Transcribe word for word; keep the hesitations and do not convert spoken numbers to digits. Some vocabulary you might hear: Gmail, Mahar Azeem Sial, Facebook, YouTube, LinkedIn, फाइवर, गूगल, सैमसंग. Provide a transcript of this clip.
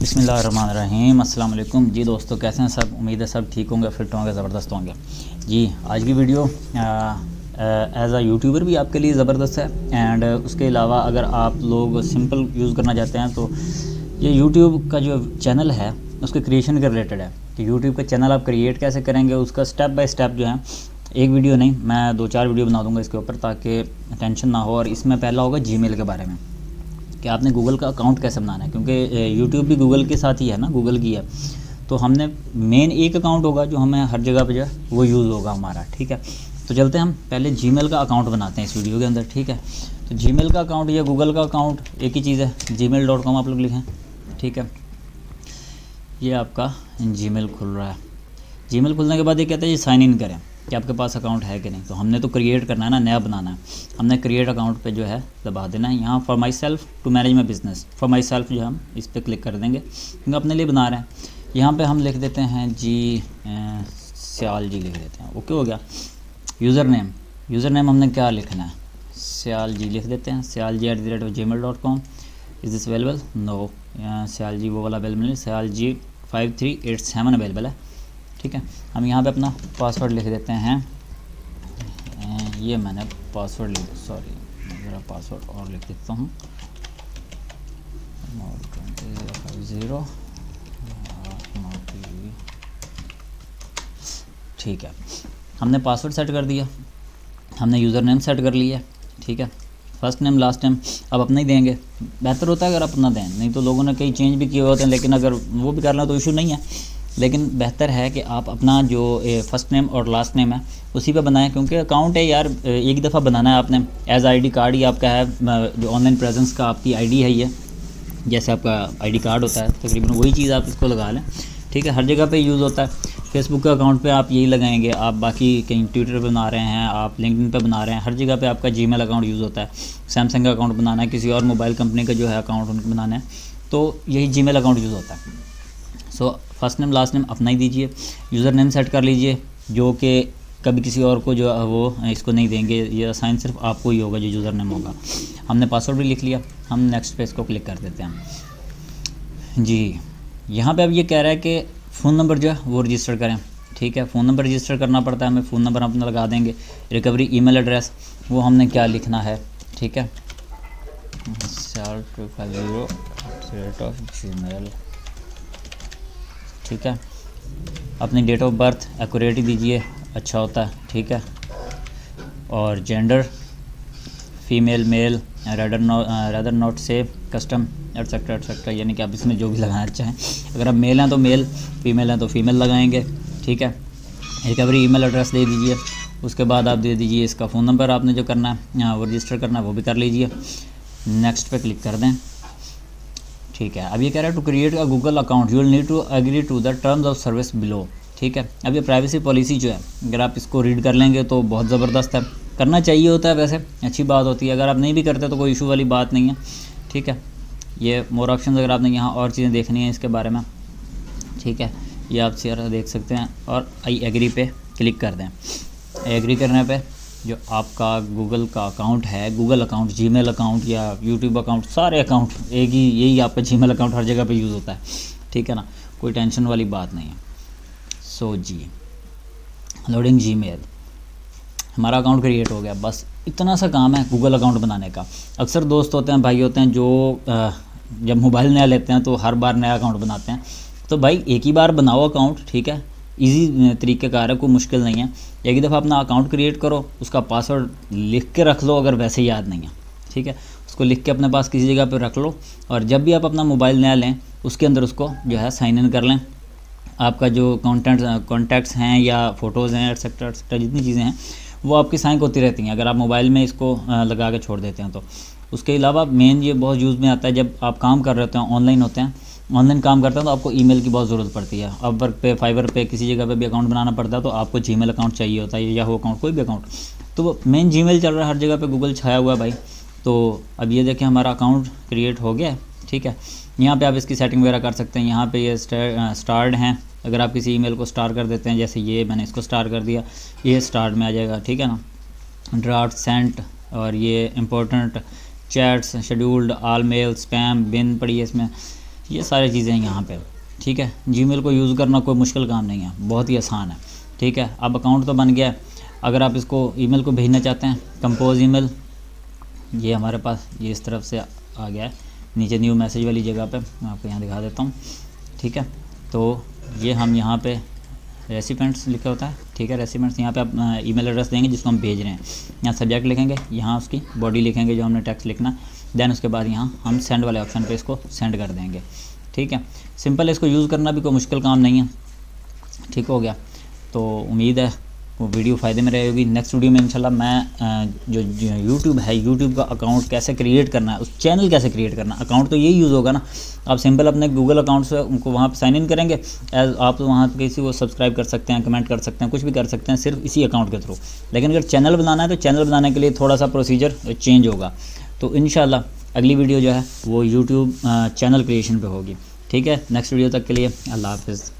बिस्मिल्लाहिर्रहमानिर्रहीम। अस्सलाम वालेकुम जी दोस्तों, कैसे हैं सब? उम्मीद है सब ठीक होंगे, फिट होंगे, ज़बरदस्त होंगे जी। आज की वीडियो एज़ आ यूट्यूबर भी आपके लिए ज़बरदस्त है, एंड उसके अलावा अगर आप लोग सिंपल यूज़ करना चाहते हैं तो ये यूट्यूब का जो चैनल है उसके क्रिएशन के रिलेटेड है कि यूट्यूब का चैनल आप क्रिएट कैसे करेंगे, उसका स्टेप बाय स्टेप जो है। एक वीडियो नहीं, मैं दो चार वीडियो बना दूंगा इसके ऊपर ताकि टेंशन ना हो। और इसमें पहला होगा जीमेल के बारे में कि आपने गूगल का अकाउंट कैसे बनाना है, क्योंकि यूट्यूब भी गूगल के साथ ही है ना, गूगल की है। तो हमने मेन एक अकाउंट होगा जो हमें हर जगह पर जो है वो यूज़ होगा हमारा, ठीक है। तो चलते हैं, हम पहले जीमेल का अकाउंट बनाते हैं इस वीडियो के अंदर, ठीक है। तो जीमेल का अकाउंट या गूगल का अकाउंट एक ही चीज़ है, जीमेल डॉट कॉम आप लोग लिखें, ठीक है। ये आपका जीमेल खुल रहा है। जीमेल खुलने के बाद ये कहते हैं ये साइन इन करें कि आपके पास अकाउंट है कि नहीं। तो हमने तो क्रिएट करना है ना, नया बनाना है। हमने क्रिएट अकाउंट पे जो है दबा देना है यहाँ, for myself to manage my business. For myself जो हम इस पर क्लिक कर देंगे क्योंकि अपने लिए बना रहे हैं। यहाँ पर हम लिख देते हैं जी सियाल जी लिख देते हैं, ओके हो गया। यूज़र नेम, यूज़र नेम हमने क्या लिखना है, सियाल जी लिख देते हैं। सियाल G at the rate of Gmail dot com. Is this available? No. Sial ji वो वाला अवेलेबल नहीं, Sial G five three eight seven available है, ठीक है। हम यहाँ पे अपना पासवर्ड लिख देते हैं। ये मैंने पासवर्ड लिख, सॉरी ज़रा पासवर्ड और लिख देता हूँ, ज़ीरो, ठीक है। हमने पासवर्ड सेट कर दिया, हमने यूज़र नेम सेट कर लिया, ठीक है। फर्स्ट नेम लास्ट नेम अब अपना ही देंगे, बेहतर होता है अगर आप अपना दें, नहीं तो लोगों ने कई चेंज भी किए होते हैं, लेकिन अगर वो भी करना तो इशू नहीं है। लेकिन बेहतर है कि आप अपना जो फर्स्ट नेम और लास्ट नेम है उसी पे बनाएं, क्योंकि अकाउंट है यार, एक दफ़ा बनाना है आपने। एज आईडी कार्ड ही आपका है, जो ऑनलाइन प्रेजेंस का आपकी आईडी है, ये जैसे आपका आईडी कार्ड होता है तकरीबन वही चीज़ आप इसको लगा लें, ठीक है। हर जगह पे यूज़ होता है। फेसबुक के अकाउंट पे आप यही लगाएंगे, आप बाकी कहीं ट्विटर पे बना रहे हैं, आप लिंक्डइन पे बना रहे हैं, हर जगह पे आपका जीमेल अकाउंट यूज़ होता है। सैमसंग का अकाउंट बनाना है, किसी और मोबाइल कंपनी का जो है अकाउंट उनको बनाना है, तो यही जीमेल अकाउंट यूज़ होता है। So first name last name अपना ही दीजिए, यूज़र नेम सेट कर लीजिए जो कि कभी किसी और को जो वो इसको नहीं देंगे, ये साइन सिर्फ आपको ही होगा जो यूज़र नेम होगा। हमने पासवर्ड भी लिख लिया, हम नेक्स्ट पे इसको क्लिक कर देते हैं जी। यहाँ पे अब ये कह रहा है कि फ़ोन नंबर जो है वो रजिस्टर करें, ठीक है। फ़ोन नंबर रजिस्टर करना पड़ता है हमें, फ़ोन नंबर अपना लगा देंगे। रिकवरी ईमेल एड्रेस वो हमने क्या लिखना है, ठीक है, चार two five zero rate of Gmail, ठीक है। अपनी डेट ऑफ बर्थ एक्यूरेट दीजिए, अच्छा होता है, ठीक है। और gender female male, rather not rather not say custom etcetera etcetera, यानी कि आप इसमें जो भी लगाना चाहें। अगर आप मेल हैं तो मेल, फीमेल हैं तो फीमेल लगाएंगे, ठीक है। रिकवरी ईमेल एड्रेस दे दीजिए, उसके बाद आप दे दीजिए इसका फ़ोन नंबर, आपने जो करना है वो रजिस्टर करना है वो भी कर लीजिए, नेक्स्ट पे क्लिक कर दें, ठीक है। अब ये कह रहा है to create a गूगल account you will need to agree to the terms of service below, ठीक है। अब ये प्राइवेसी पॉलिसी जो है अगर आप इसको रीड कर लेंगे तो बहुत ज़बरदस्त है, करना चाहिए होता है, वैसे अच्छी बात होती है। अगर आप नहीं भी करते तो कोई इशू वाली बात नहीं है, ठीक है। ये मोर ऑप्शन अगर आपने यहाँ और चीज़ें देखनी है इसके बारे में, ठीक है, ये आप शेयर देख सकते हैं। और आई एग्री पे क्लिक कर दें। एग्री करने पे जो आपका गूगल का अकाउंट है, गूगल अकाउंट, जीमेल अकाउंट या यूट्यूब अकाउंट, सारे अकाउंट एक ही, यही आपका जीमेल अकाउंट हर जगह पे यूज़ होता है, ठीक है ना, कोई टेंशन वाली बात नहीं है। सो जी लोडिंग जीमेल, हमारा अकाउंट क्रिएट हो गया। बस इतना सा काम है गूगल अकाउंट बनाने का। अक्सर दोस्त होते हैं, भाई होते हैं जो आ, जब मोबाइल नया लेते हैं तो हर बार नया अकाउंट बनाते हैं, तो भाई एक ही बार बनाओ अकाउंट, ठीक है। इजी तरीक़ेकार है, कोई मुश्किल नहीं है। एक ही दफ़ा अपना अकाउंट क्रिएट करो, उसका पासवर्ड लिख के रख लो अगर वैसे याद नहीं है, ठीक है, उसको लिख के अपने पास किसी जगह पर रख लो। और जब भी आप अपना मोबाइल नया लें उसके अंदर उसको जो है साइन इन कर लें। आपका जो कॉन्टेंट कॉन्टैक्ट्स हैं या फ़ोटोज़ हैं एटसेट्रा एटसेट्रा जितनी चीज़ें हैं वो आपकी साइंक होती रहती हैं अगर आप मोबाइल में इसको लगा के छोड़ देते हैं तो। उसके अलावा मेन ये बहुत यूज़ में आता है जब आप काम कर रहे होते हैं, ऑनलाइन होते हैं, ऑनलाइन काम करते हैं तो आपको ईमेल की बहुत ज़रूरत पड़ती है। अब वर्क पे, फाइवर पे, किसी जगह पे भी अकाउंट बनाना पड़ता है तो आपको जीमेल अकाउंट चाहिए होता है, या याहू अकाउंट, कोई भी अकाउंट। तो मेन जीमेल चल रहा है, हर जगह पे गूगल छाया हुआ है भाई। तो अब ये देखें हमारा अकाउंट क्रिएट हो गया, ठीक है। यहाँ पर आप इसकी सेटिंग वगैरह कर सकते हैं। यहाँ पर ये स्टार्ट हैं, अगर आप किसी ईमेल को स्टार कर देते हैं, जैसे ये मैंने इसको स्टार कर दिया, ये स्टार में आ जाएगा, ठीक है ना। ड्राफ्ट सेंट और ये important chats, scheduled, all mail, spam, bin पड़ी है इसमें, ये सारी चीज़ें यहाँ पे, ठीक है। जीमेल को यूज़ करना कोई मुश्किल काम नहीं है, बहुत ही आसान है, ठीक है। अब अकाउंट तो बन गया है, अगर आप इसको ईमेल को भेजना चाहते हैं, कंपोज ईमेल, ये हमारे पास ये इस तरफ से आ गया है नीचे न्यू मैसेज वाली जगह पे, मैं आपको यहाँ दिखा देता हूँ, ठीक है। तो ये हम यहाँ पे रेसिपेंट्स लिखा होता है, ठीक है। रेसिपेंट्स यहाँ पे आप ईमेल एड्रेस देंगे जिसको हम भेज रहे हैं, यहाँ सब्जेक्ट लिखेंगे, यहाँ उसकी बॉडी लिखेंगे जो हमने टेक्स्ट लिखना, देन उसके बाद यहाँ हम सेंड वाले ऑप्शन पे इसको सेंड कर देंगे, ठीक है। सिंपल है, इसको यूज़ करना भी कोई मुश्किल काम नहीं है, ठीक हो गया। तो उम्मीद है वो वीडियो फ़ायदे में रहेगी। नेक्स्ट वीडियो में इंशाल्लाह मैं जो यूट्यूब है, यूट्यूब का अकाउंट कैसे क्रिएट करना है, उस चैनल कैसे क्रिएट करना है, अकाउंट तो यही यूज़ होगा ना। आप सिंपल अपने गूगल अकाउंट से उनको वहाँ पर साइन इन करेंगे, एज आप वहाँ पर किसी को सब्सक्राइब कर सकते हैं, कमेंट कर सकते हैं, कुछ भी कर सकते हैं सिर्फ इसी अकाउंट के थ्रू। लेकिन अगर चैनल बनाना है तो चैनल बनाने के लिए थोड़ा सा प्रोसीजर चेंज होगा। तो इंशाल्लाह अगली वीडियो जो है वो यूट्यूब चैनल क्रिएशन पर होगी, ठीक है। नेक्स्ट वीडियो तक के लिए अल्लाह हाफिज़।